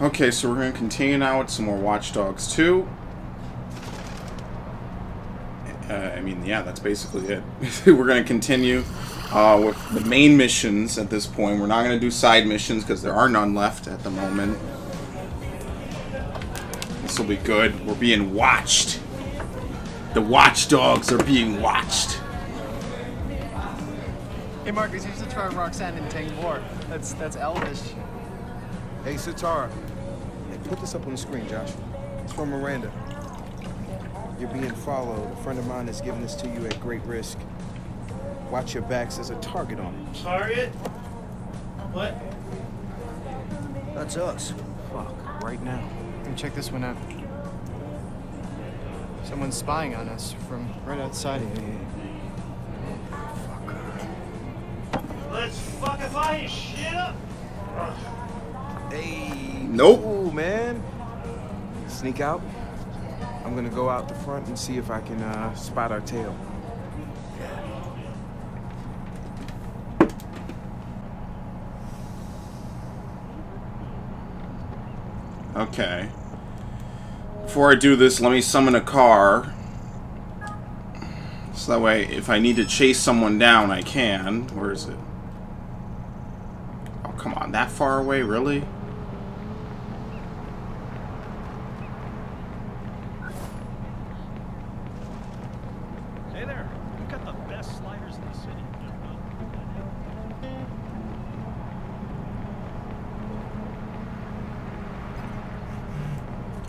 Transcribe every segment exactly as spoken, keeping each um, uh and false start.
Okay, so we're going to continue now with some more Watch Dogs two. Uh, I mean, yeah, that's basically it. We're going to continue uh, with the main missions at this point. We're not going to do side missions because there are none left at the moment. This will be good. We're being watched. The watchdogs are being watched. Hey, Marcus, here's the term Roxanne and Tang War. That's, that's Elvish. Hey, Sitara. Hey, put this up on the screen, Josh. It's from Miranda. You're being followed. A friend of mine has given this to you at great risk. Watch your backs. There's a target on it. Target? What? That's us. Fuck. Right now. Let me check this one out. Someone's spying on us from right outside of here. Fuck. Let's fuckify his shit up! Hey. Nope. Ooh, man. Sneak out. I'm gonna go out the front and see if I can uh, spot our tail. Okay. Before I do this, let me summon a car. So that way, if I need to chase someone down, I can. Where is it? Oh, come on. That far away? Really?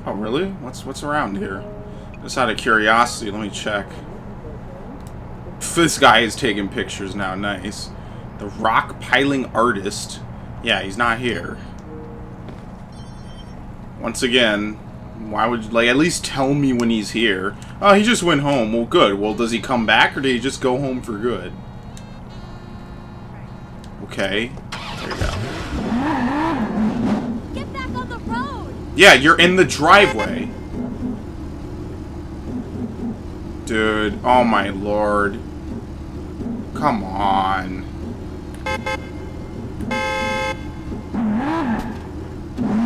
Oh, really? What's what's around here? Just out of curiosity, let me check. This guy is taking pictures now. Nice. The rock piling artist. Yeah, he's not here. Once again, why would you, like, at least tell me when he's here? Oh, he just went home. Well, good. Well, does he come back or did he just go home for good? Okay. There you go. Yeah, you're in the driveway. Dude, oh my lord. Come on.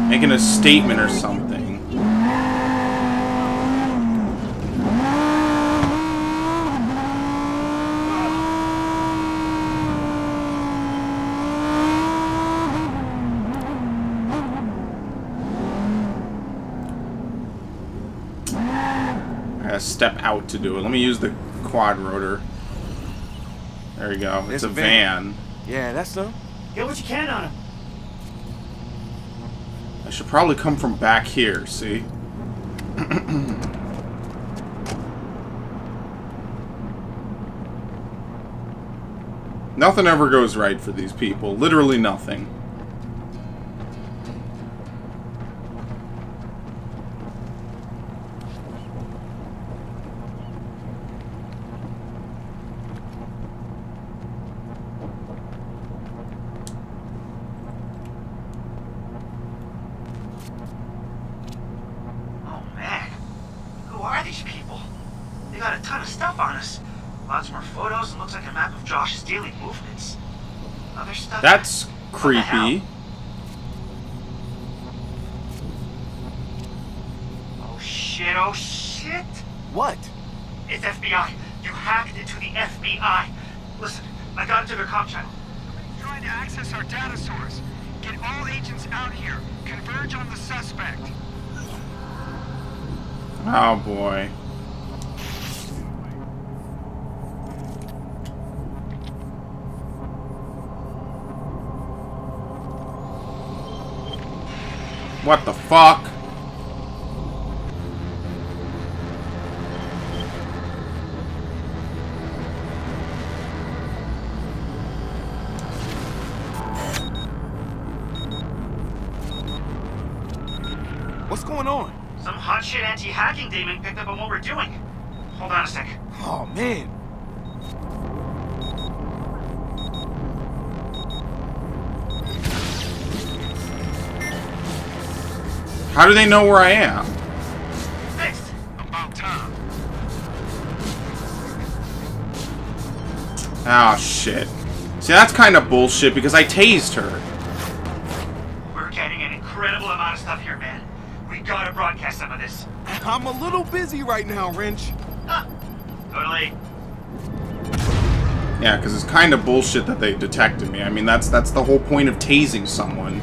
Making a statement or something. Step out to do it. Let me use the quad rotor. There you go. It's, it's a van. van. Yeah, that's so. Get what you can on him. I should probably come from back here, see? Nothing ever goes right for these people. Literally nothing. That's creepy. Oh shit, oh shit. What? It's F B I. You hacked into the F B I. Listen, I got into their comm channel. Somebody's trying to access our data source. Get all agents out here. Converge on the suspect. Oh boy. What the fuck? What's going on? Some hot shit anti-hacking demon picked up on what we're doing. Hold on a sec. Oh, man. How do they know where I am? Fixed. About time. Oh shit. See, that's kind of bullshit because I tased her. We're getting an incredible amount of stuff. stuff here, man. We gotta broadcast some of this. I'm a little busy right now, Wrench. Huh. Totally. Yeah, because it's kind of bullshit that they detected me. I mean, that's that's the whole point of tasing someone.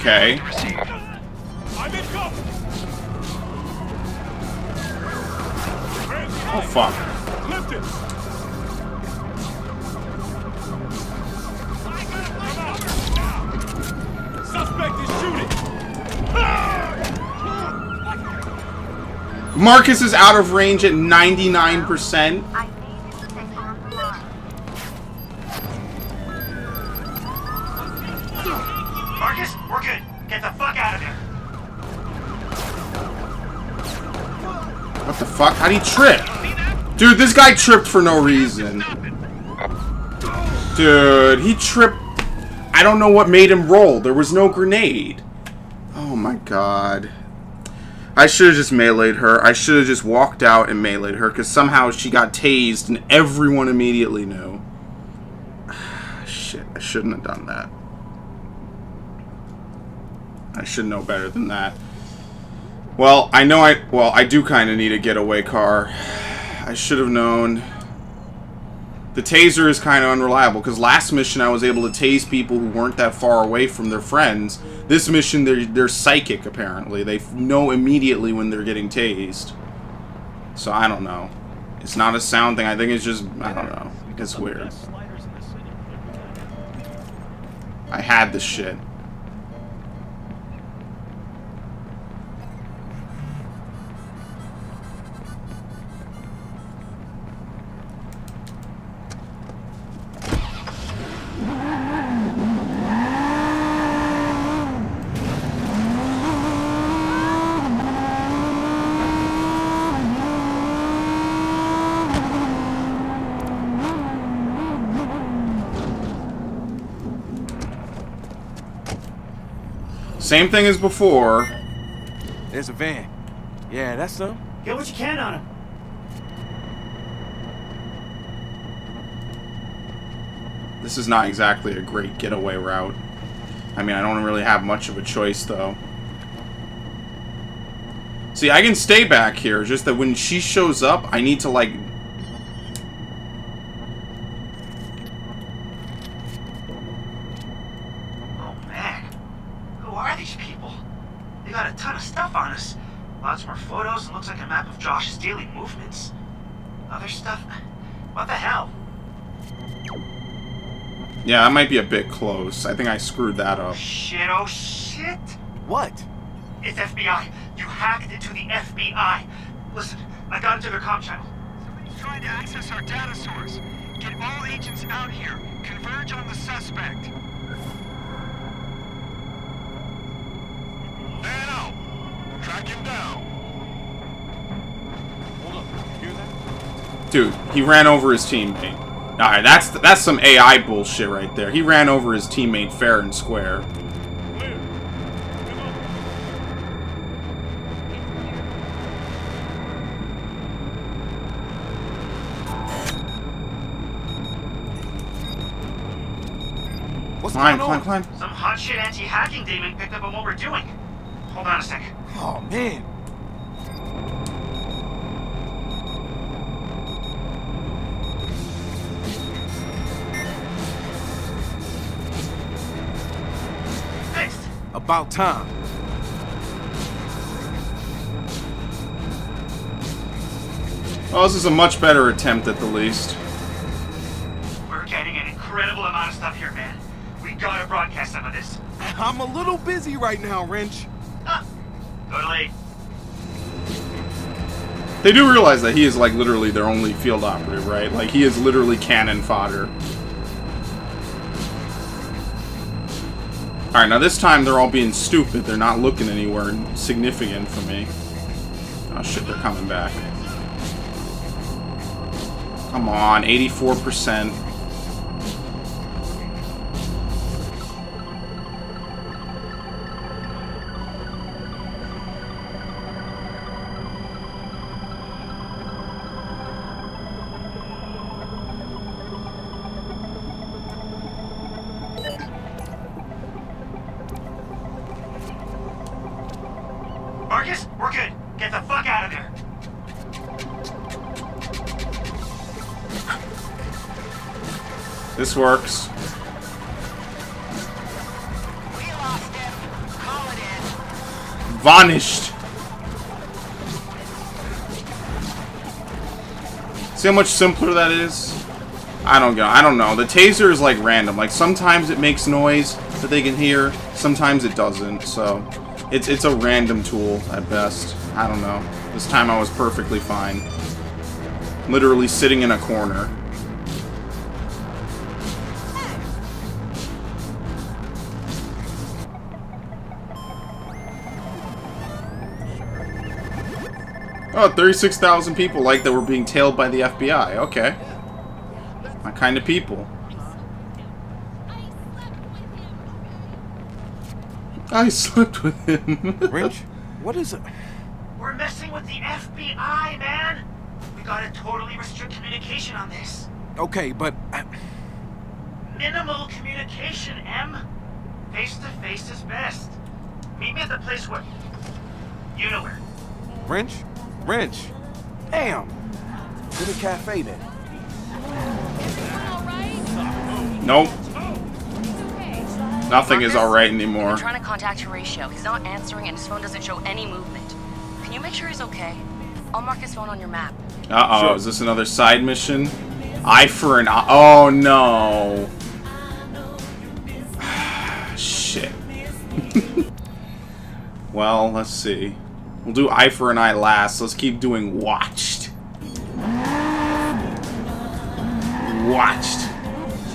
Okay. Oh fuck. Suspect is shooting. Marcus is out of range at ninety-nine percent. How'd he trip? Dude, this guy tripped for no reason. Dude, he tripped. I don't know what made him roll. There was no grenade. Oh my god. I should have just meleeed her. I should have just walked out and meleeed her, because somehow she got tased and everyone immediately knew. Shit, I shouldn't have done that. I should know better than that. Well, I know I... Well, I do kind of need a getaway car. I should have known. The taser is kind of unreliable, because last mission I was able to tase people who weren't that far away from their friends. This mission, they're, they're psychic, apparently. They know immediately when they're getting tased. So, I don't know. It's not a sound thing. I think it's just... I don't know. It's weird. I had this shit. Same thing as before. There's a van. Yeah, that's them. Get what you can on him. This is not exactly a great getaway route. I mean, I don't really have much of a choice, though. See, I can stay back here, just that when she shows up, I need to, like... Yeah, I might be a bit close. I think I screwed that up. Shit, oh shit! What? It's F B I. You hacked into the F B I. Listen, I got into their comm channel. Somebody's trying to access our data source. Get all agents out here. Converge on the suspect. Man out. Track him down. Hold up. You hear that? Dude, he ran over his teammate. Alright, that's that's some A I bullshit right there. He ran over his teammate fair and square. What's climb, going on? Climb, climb. Some hot shit anti-hacking demon picked up on what we're doing. Hold on a sec. Oh, man. About time. Oh, this is a much better attempt at the least. We're getting an incredible amount of stuff here, man. We gotta broadcast some of this. I'm a little busy right now, Wrench. Huh. Totally. They do realize that he is, like, literally their only field operative, right? Like, he is literally cannon fodder. Alright, now this time they're all being stupid. They're not looking anywhere significant for me. Oh shit, they're coming back. Come on, eighty-four percent. Marcus, we're good. Get the fuck out of there. This works. We lost him. Call it in. Vanished. See how much simpler that is? I don't know. I don't know. The taser is like random. Like sometimes it makes noise that they can hear. Sometimes it doesn't. So. It's, it's a random tool, at best. I don't know. This time I was perfectly fine. Literally sitting in a corner. Oh, thirty-six thousand people like that were being tailed by the F B I. Okay. My kind of people. I slept with him. Wrench, what is it? We're messing with the F B I, man. We gotta totally restrict communication on this. Okay, but I... minimal communication, M. Face to face is best. Meet me at the place where you know where. Wrench, Wrench. Damn. To the cafe then. Is everyone all right? Nope. Nothing is alright anymore. I'm trying to contact Horatio. He's not answering and his phone doesn't show any movement. Can you make sure he's okay? I'll mark his phone on your map. Uh-oh, sure. Is this another side mission? Eye for an eye. Oh, no. Shit. Well, let's see. We'll do eye for an eye last. Let's keep doing watched. Watched.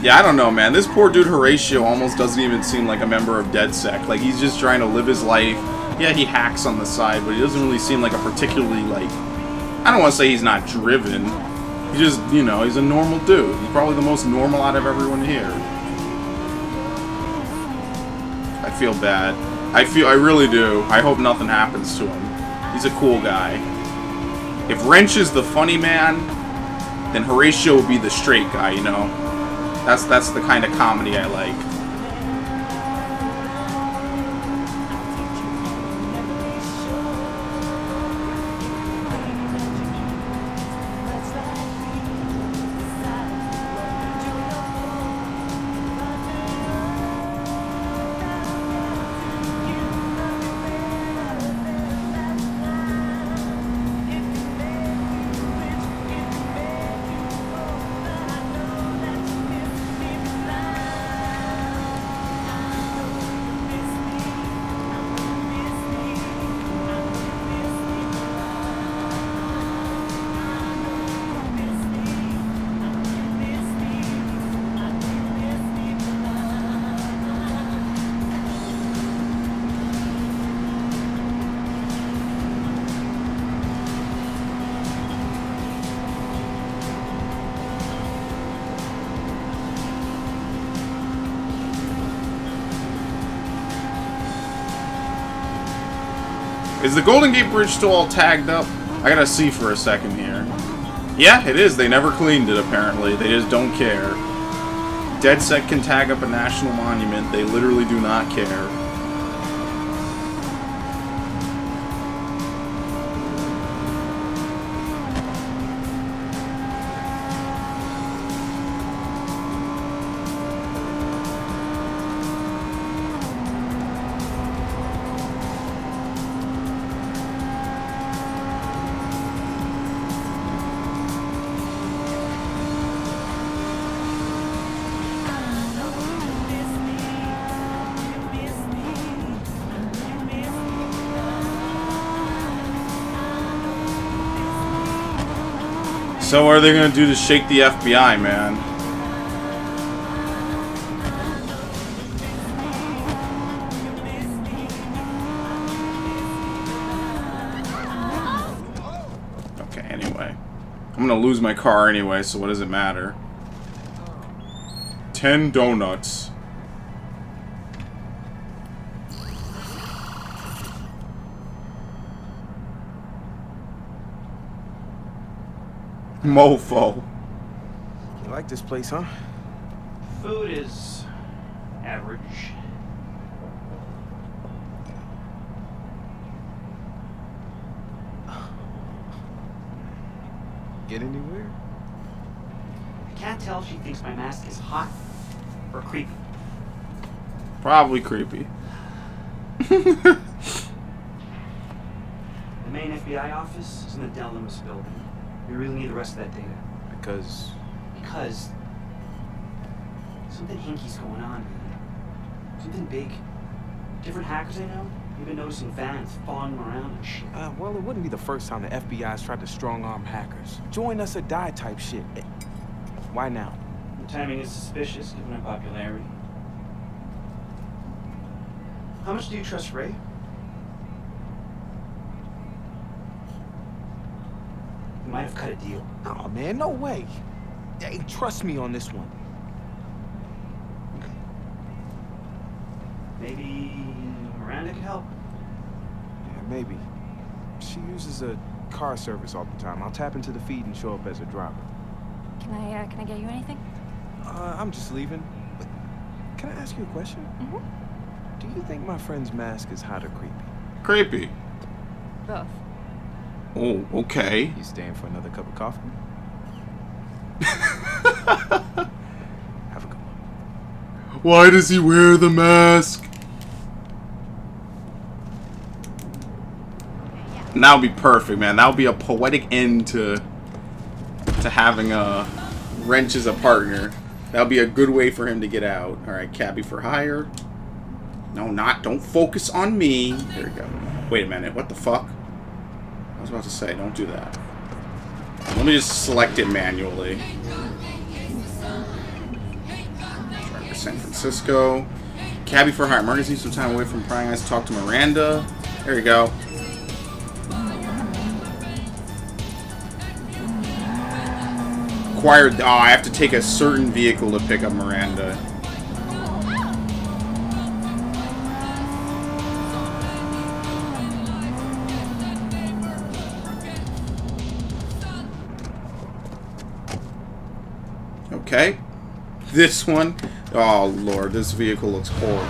Yeah, I don't know, man. This poor dude Horatio almost doesn't even seem like a member of DedSec. Like, he's just trying to live his life. Yeah, he hacks on the side, but he doesn't really seem like a particularly, like... I don't want to say he's not driven. He just, you know, he's a normal dude. He's probably the most normal out of everyone here. I feel bad. I feel... I really do. I hope nothing happens to him. He's a cool guy. If Wrench is the funny man, then Horatio would be the straight guy, you know? That's that's the kind of comedy I like. Is the Golden Gate Bridge still all tagged up? I gotta see for a second here. Yeah, it is. They never cleaned it, apparently. They just don't care. DedSec can tag up a national monument. They literally do not care. So what are they going to do to shake the F B I, man? I'm gonna lose my car anyway, so what does it matter? Ten donuts. Mofo. You like this place, huh? Food is average. Get anywhere? I can't tell if she thinks my mask is hot or creepy. Probably creepy. The main F B I office is in the Dellum's building. We really need the rest of that data. Because? Because something hinky's going on. Something big. Different hackers I know. You've been noticing vans following around and shit. Uh, well, it wouldn't be the first time the F B I's tried to strong-arm hackers. Join us or die type shit. Why now? The timing is suspicious, given our popularity. How much do you trust Ray? He might have cut a deal. Aw, man, no way. Hey, trust me on this one. Maybe Miranda can help. Yeah, maybe. She uses a car service all the time. I'll tap into the feed and show up as a driver. Can I, uh, can I get you anything? Uh, I'm just leaving. But can I ask you a question? Mm-hmm. Do you think my friend's mask is hot or creepy? Creepy. Both. Oh, okay. You staying for another cup of coffee? Have a good one. Why does he wear the mask? And that would be perfect, man. That would be a poetic end to to having a Wrench as a partner. That would be a good way for him to get out. All right, cabbie for hire. No, not. Don't focus on me. There we go. Wait a minute. What the fuck? I was about to say, don't do that. Let me just select it manually. Driver San Francisco. Cabbie for hire. Marcus needs some time away from prying eyes. Talk to Miranda. There we go. Oh, I have to take a certain vehicle to pick up Miranda. Okay. This one. Oh, Lord. This vehicle looks horrible.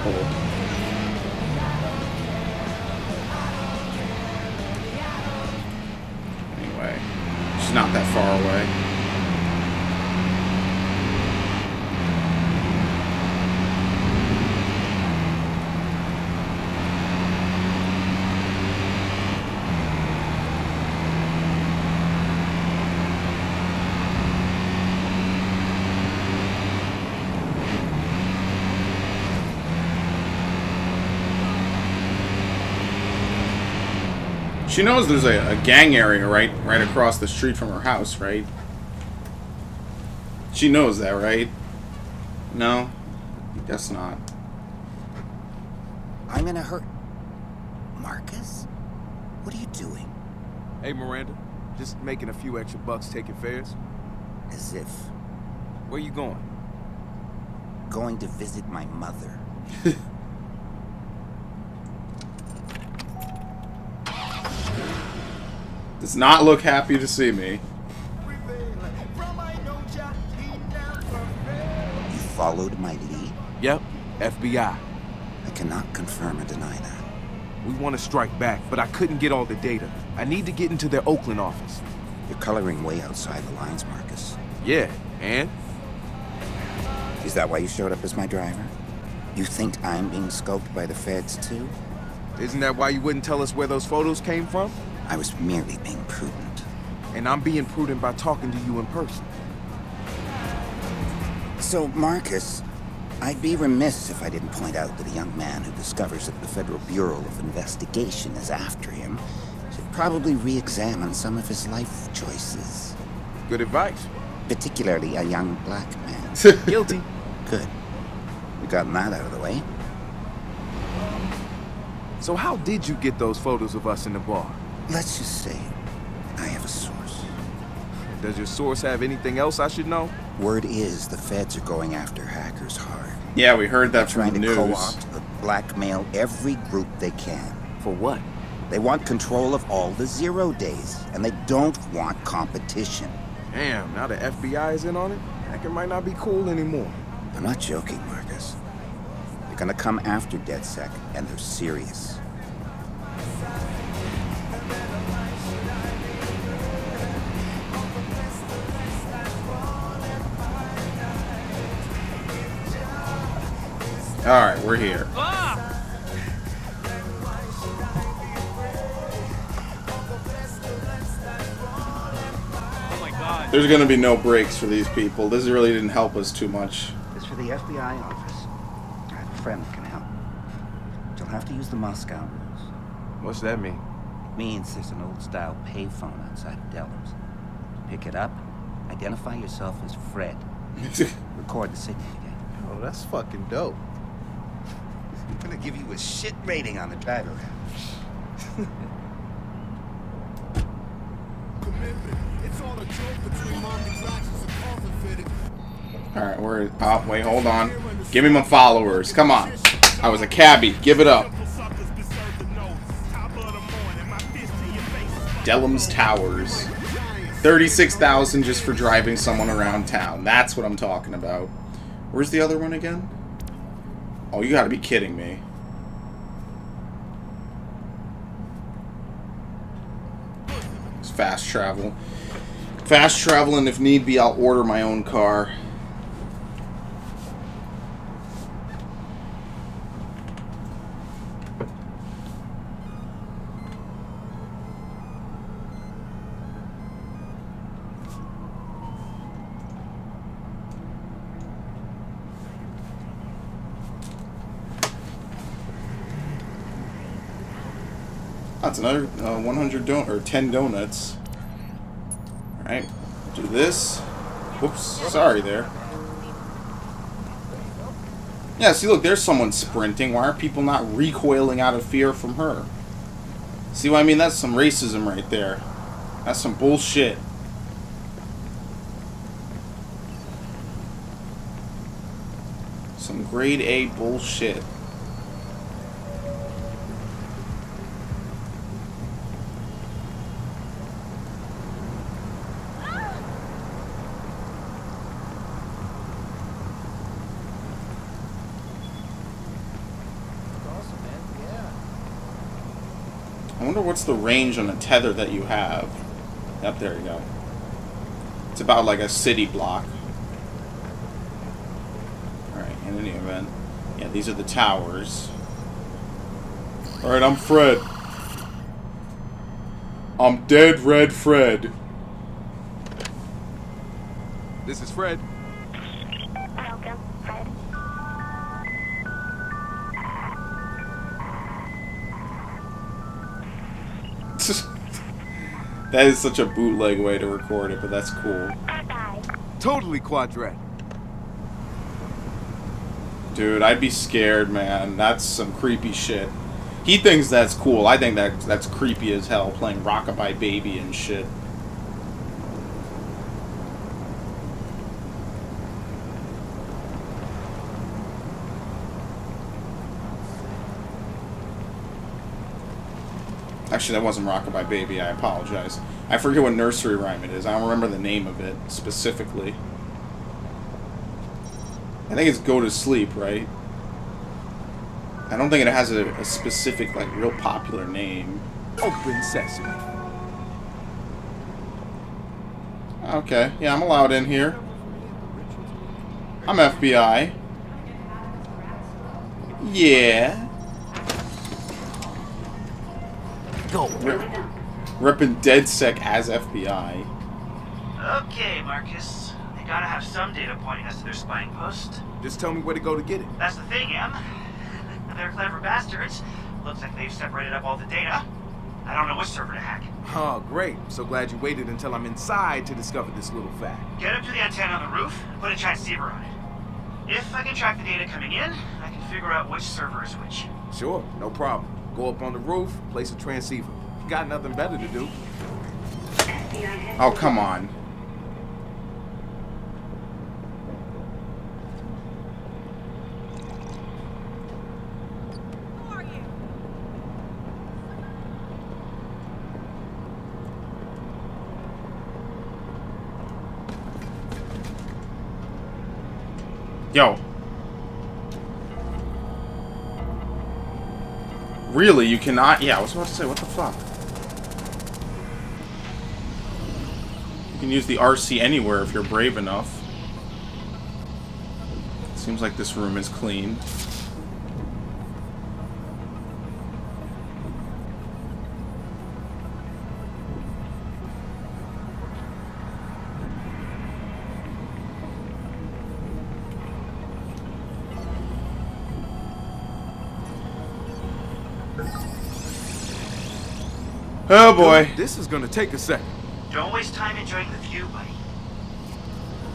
Anyway. She's not that far away. She knows there's a, a gang area right right across the street from her house, right? She knows that, right? No? Guess not. I'm in a hurt. Marcus? What are you doing? Hey, Miranda. Just making a few extra bucks taking fares. As if. Where you going? Going to visit my mother. Does not look happy to see me. You followed my lead? Yep, F B I. I cannot confirm or deny that. We want to strike back, but I couldn't get all the data. I need to get into their Oakland office. You're coloring way outside the lines, Marcus. Yeah, and? Is that why you showed up as my driver? You think I'm being scoped by the feds, too? Isn't that why you wouldn't tell us where those photos came from? I was merely being prudent. And I'm being prudent by talking to you in person. So, Marcus, I'd be remiss if I didn't point out that a young man who discovers that the Federal Bureau of Investigation is after him should probably re-examine some of his life choices. Good advice. Particularly a young black man. Guilty. Good. We've gotten that out of the way. So how did you get those photos of us in the bar? Let's just say, I have a source. Does your source have anything else I should know? Word is the feds are going after hackers hard. Yeah, we heard that from the news. They're trying to co-opt or blackmail every group they can. For what? They want control of all the zero days, and they don't want competition. Damn, now the F B I is in on it? Hacking might not be cool anymore. I'm not joking, Marcus. They're gonna come after DedSec, and they're serious. All right, we're here. Ah! Oh my God. There's going to be no breaks for these people. This really didn't help us too much. It's for the F B I office. I have a friend that can help. You'll have to use the Moscow rules. What's that mean? It means there's an old-style payphone outside of Dellum's. Pick it up, identify yourself as Fred, record the signature. Oh, that's fucking dope. I'm gonna give you a shit rating on the drive around. Alright, we're. Oh, wait, hold on. Give me my followers. Come on. I was a cabbie. Give it up. Dellum's Towers. thirty-six thousand just for driving someone around town. That's what I'm talking about. Where's the other one again? Oh, you gotta be kidding me. It's fast travel. Fast travel, and if need be, I'll order my own car. That's another uh, one hundred don or ten donuts. All right, do this. Whoops, sorry there. Yeah, see, look, there's someone sprinting. Why are people not recoiling out of fear from her? See what I mean? That's some racism right there. That's some bullshit. Some grade A bullshit. What's the range on a tether that you have? Yep, there you go. It's about like a city block. Alright, in any event. Yeah, these are the towers. Alright, I'm Fred. I'm Dead Red Fred. This is Fred. Welcome, Fred. That is such a bootleg way to record it, but that's cool. Bye-bye. Totally quadrat. Dude, I'd be scared, man. That's some creepy shit. He thinks that's cool. I think that that's creepy as hell, playing Rockabye Baby and shit. Actually, that wasn't Rockabye Baby. I apologize. I forget what nursery rhyme it is. I don't remember the name of it specifically. I think it's Go to Sleep, right? I don't think it has a, a specific, like, real popular name. Open Sesame. Okay. Yeah, I'm allowed in here. I'm F B I. Yeah. Rip, ripping DedSec as F B I. Okay, Marcus. They gotta have some data pointing us to their spying post. Just tell me where to go to get it. That's the thing, Em. They're clever bastards. Looks like they've separated up all the data. I don't know which server to hack. Oh, great. So glad you waited until I'm inside to discover this little fact. Get up to the antenna on the roof and put a transceiver on it. If I can track the data coming in, I can figure out which server is which. Sure, no problem. Go up on the roof, place a transceiver. You got nothing better to do. Oh, come on. Yo. Really, you cannot... Yeah, I was about to say, what the fuck? You can use the R C anywhere if you're brave enough. It seems like this room is clean. Oh boy. This is gonna take a second. Don't waste time enjoying the view, buddy.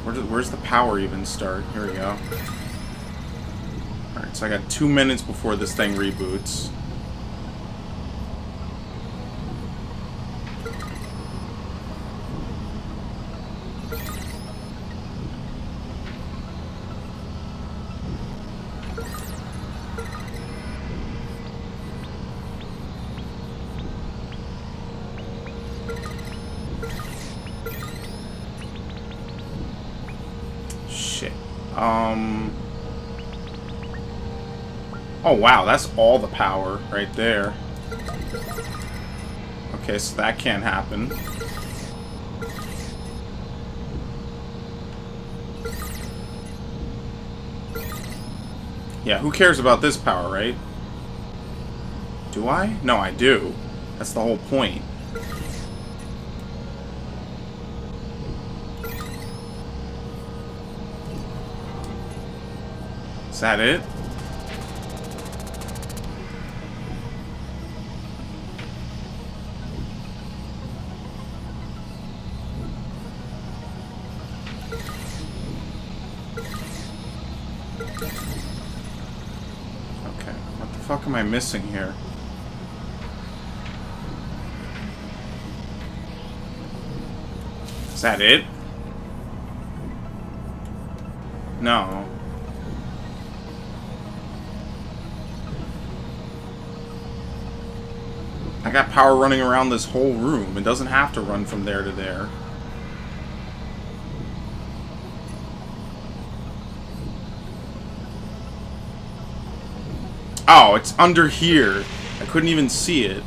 Where do, where's the power even start? Here we go. Alright, so I got two minutes before this thing reboots. Oh wow, that's all the power right there. Okay, so that can't happen. Yeah, who cares about this power, right? Do I? No, I do. That's the whole point. Is that it? What am I missing here? Is that it? No. I got power running around this whole room. It doesn't have to run from there to there. Oh, it's under here. I couldn't even see it.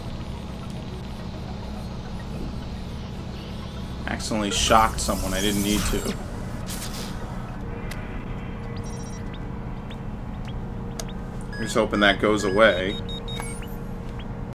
Accidentally shocked someone I didn't need to. Let's hoping that goes away.